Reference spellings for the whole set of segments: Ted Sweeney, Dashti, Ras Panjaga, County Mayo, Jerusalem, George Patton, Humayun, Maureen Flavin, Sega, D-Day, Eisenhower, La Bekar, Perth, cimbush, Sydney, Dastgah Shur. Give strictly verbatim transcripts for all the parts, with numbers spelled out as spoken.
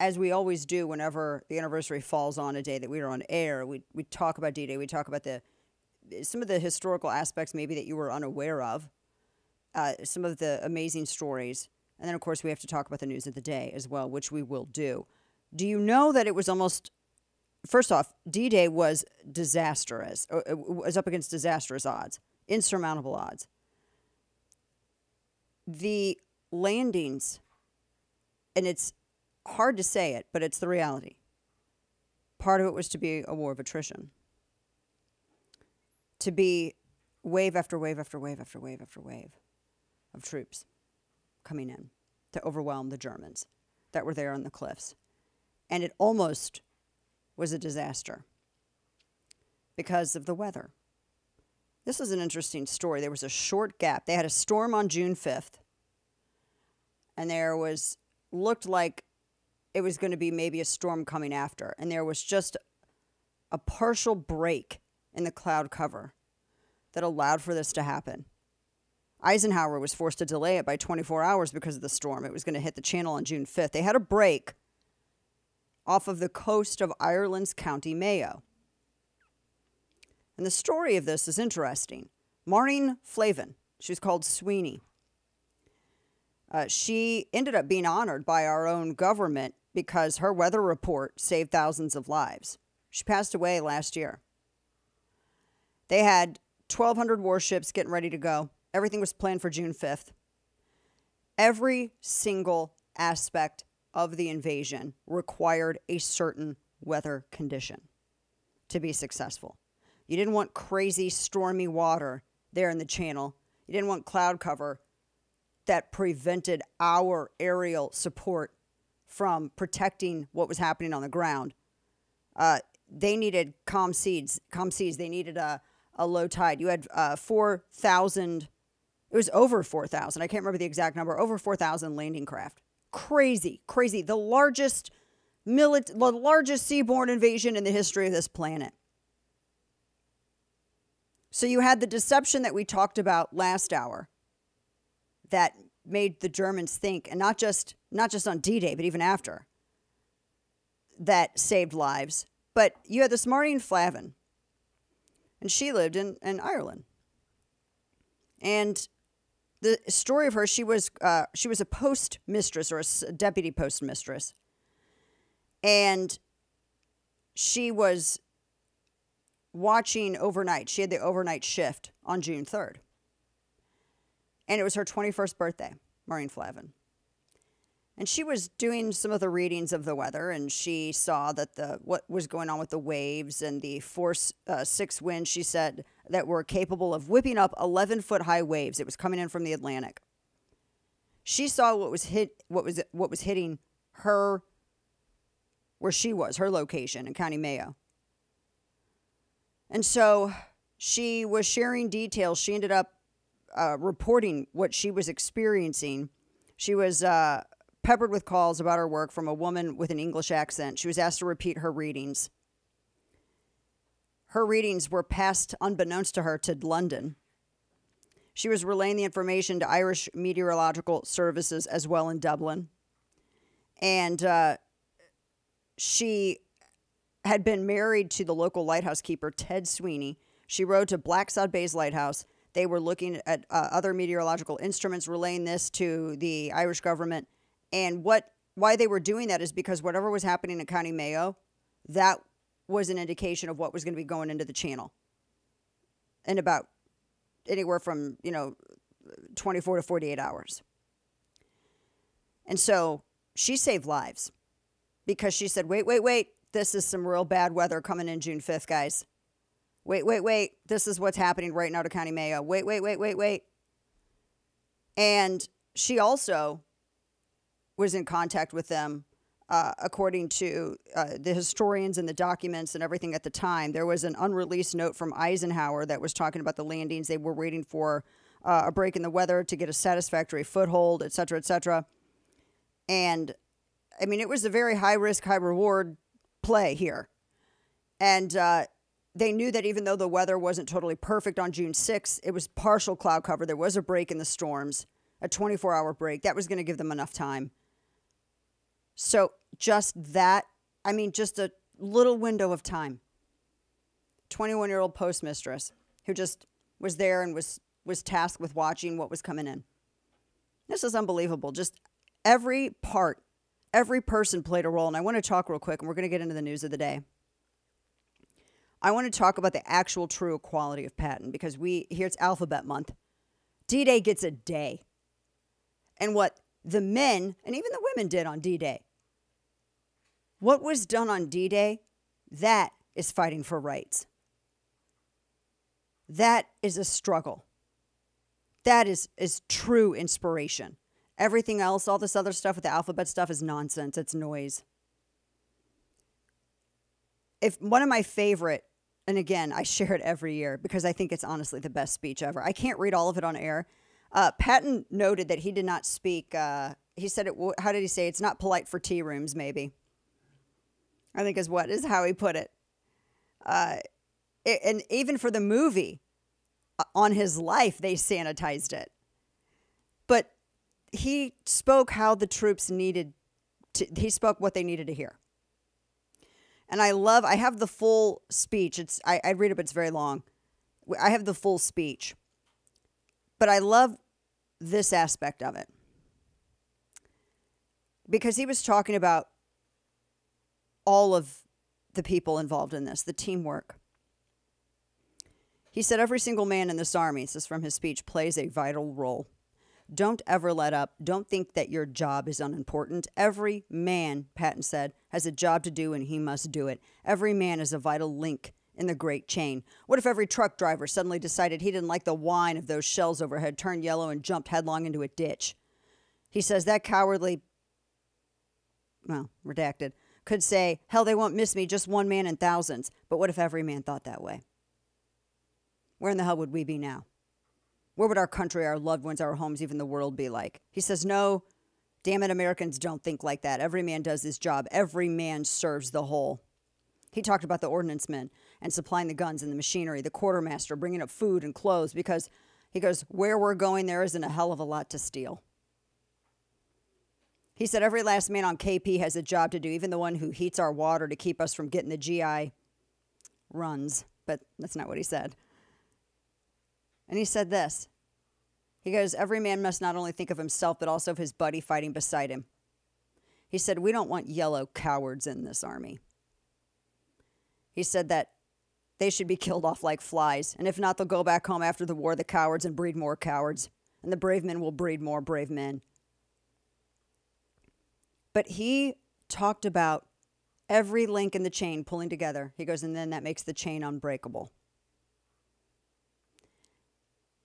as we always do whenever the anniversary falls on a day that we are on air, we, we talk about D-Day. We talk about the some of the historical aspects maybe that you were unaware of, uh, some of the amazing stories. And then, of course, we have to talk about the news of the day as well, which we will do. Do you know that it was almost, first off, D-Day was disastrous. Or it was up against disastrous odds, insurmountable odds. The landings, and it's hard to say it, but it's the reality. Part of it was to be a war of attrition. To be wave after wave after wave after wave after wave of troops coming in to overwhelm the Germans that were there on the cliffs. And it almost was a disaster because of the weather. This is an interesting story. There was a short gap. They had a storm on June fifth, and there was, looked like it was going to be maybe a storm coming after, and there was just a partial break in the cloud cover that allowed for this to happen. Eisenhower was forced to delay it by twenty-four hours because of the storm. It was going to hit the channel on June fifth. They had a break off of the coast of Ireland's County Mayo. And the story of this is interesting. Maureen Flavin, she's called Sweeney. Uh, she ended up being honored by our own government because her weather report saved thousands of lives. She passed away last year. They had twelve hundred warships getting ready to go. Everything was planned for June fifth. Every single aspect of the invasion required a certain weather condition to be successful. You didn't want crazy, stormy water there in the channel. You didn't want cloud cover that prevented our aerial support from protecting what was happening on the ground. Uh, they needed calm seas. Calm seas. They needed a, a low tide. You had uh, four thousand. It was over four thousand. I can't remember the exact number. Over four thousand landing craft. Crazy, crazy. The largest milit- the largest seaborne invasion in the history of this planet. So you had the deception that we talked about last hour that made the Germans think, and not just, not just on D-Day, but even after, that saved lives. But you had this Maureen Flavin, and she lived in, in Ireland. And the story of her, she was, uh, she was a postmistress or a deputy postmistress, and she was watching overnight. She had the overnight shift on June third. And it was her twenty-first birthday, Maureen Flavin. And she was doing some of the readings of the weather, and she saw that the what was going on with the waves and the force uh, six winds, she said, that were capable of whipping up eleven-foot-high waves. It was coming in from the Atlantic. She saw what was hit, what was what was hitting her, where she was, her location in County Mayo. And so she was sharing details. She ended up uh, reporting what she was experiencing. She was uh, peppered with calls about her work from a woman with an English accent. She was asked to repeat her readings. Her readings were passed, unbeknownst to her, to London. She was relaying the information to Irish Meteorological Services as well in Dublin. And uh, she had been married to the local lighthouse keeper, Ted Sweeney. She rode to Blacksod Bay's lighthouse. They were looking at uh, other meteorological instruments, relaying this to the Irish government. And what, why they were doing that is because whatever was happening in County Mayo, that was an indication of what was going to be going into the channel. In about anywhere from, you know, twenty-four to forty-eight hours. And so she saved lives because she said, wait, wait, wait. This is some real bad weather coming in June fifth, guys. Wait, wait, wait. This is what's happening right now to County Mayo. Wait, wait, wait, wait, wait. And she also was in contact with them, uh, according to uh, the historians and the documents and everything at the time. There was an unreleased note from Eisenhower that was talking about the landings. They were waiting for uh, a break in the weather to get a satisfactory foothold, et cetera, et cetera. And, I mean, it was a very high-risk, high-reward play here. And uh, they knew that even though the weather wasn't totally perfect on June sixth, it was partial cloud cover. There was a break in the storms, a twenty-four hour break. That was going to give them enough time. So just that, I mean, just a little window of time. twenty-one-year-old postmistress who just was there and was, was tasked with watching what was coming in. This is unbelievable. Just every part, every person played a role. And I want to talk real quick, and we're going to get into the news of the day. I want to talk about the actual true equality of Patton, because we, here it's Alphabet Month. D-Day gets a day. And what the men and even the women did on D-Day. What was done on D-Day, that is fighting for rights. That is a struggle. That is, is true inspiration. Everything else, all this other stuff with the alphabet stuff is nonsense. It's noise. If one of my favorite, and again, I share it every year because I think it's honestly the best speech ever. I can't read all of it on air. Uh, Patton noted that he did not speak. Uh, he said, it, how did he say? It's not polite for tea rooms, maybe. I think is what is how he put it. Uh, it and even for the movie on his life, they sanitized it. But he spoke how the troops needed to, he spoke what they needed to hear. And I love, I have the full speech. It's, I, I read it, but it's very long. I have the full speech. But I love this aspect of it. Because he was talking about all of the people involved in this, the teamwork. He said, every single man in this army, this is from his speech, plays a vital role. Don't ever let up. Don't think that your job is unimportant. Every man, Patton said, has a job to do and he must do it. Every man is a vital link in the great chain. What if every truck driver suddenly decided he didn't like the whine of those shells overhead, turned yellow, and jumped headlong into a ditch? He says that cowardly, well, redacted, could say, hell, they won't miss me, just one man in thousands. But what if every man thought that way? Where in the hell would we be now? Where would our country, our loved ones, our homes, even the world be like? He says, no, damn it, Americans don't think like that. Every man does his job. Every man serves the whole. He talked about the ordnance men and supplying the guns and the machinery, the quartermaster, bringing up food and clothes, because he goes, where we're going, there isn't a hell of a lot to steal. He said, every last man on K P has a job to do, even the one who heats our water to keep us from getting the G I runs. But that's not what he said. And he said this. He goes, every man must not only think of himself, but also of his buddy fighting beside him. He said, we don't want yellow cowards in this army. He said that they should be killed off like flies. And if not, they'll go back home after the war, the cowards, and breed more cowards. And the brave men will breed more brave men. But he talked about every link in the chain pulling together. He goes, and then that makes the chain unbreakable.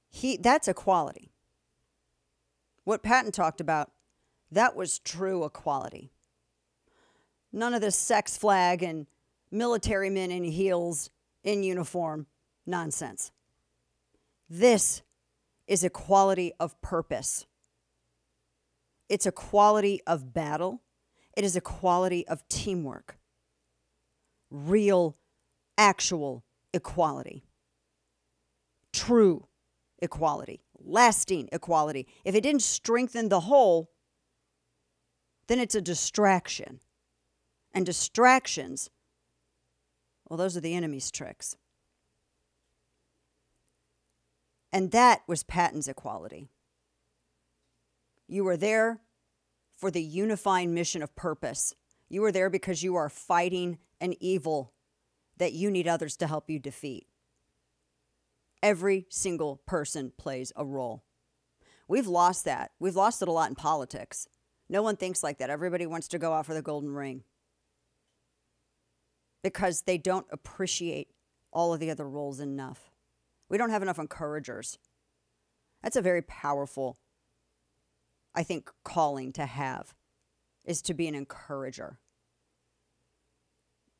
He, that's equality. What Patton talked about, that was true equality. None of this sex flag and military men in heels, in uniform, nonsense. This is equality of purpose. It's equality of battle. It is equality of teamwork. Real, actual equality. True equality, lasting equality. If it didn't strengthen the whole, then it's a distraction. And distractions, well, those are the enemy's tricks. And that was Patton's equality. You were there for the unifying mission of purpose. You were there because you are fighting an evil that you need others to help you defeat. Every single person plays a role. We've lost that. We've lost it a lot in politics. No one thinks like that. Everybody wants to go out for the golden ring because they don't appreciate all of the other roles enough. We don't have enough encouragers. That's a very powerful, I think, calling to have, is to be an encourager.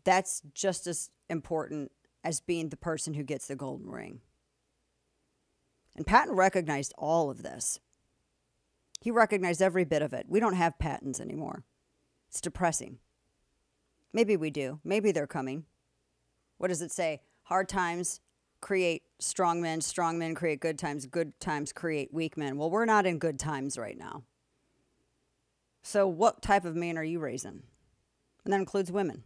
That's just as important as being the person who gets the golden ring. And Patton recognized all of this. He recognized every bit of it. We don't have Pattons anymore. It's depressing. Maybe we do. Maybe they're coming. What does it say? Hard times create strong men. Strong men create good times. Good times create weak men. Well, we're not in good times right now. So what type of man are you raising? And that includes women.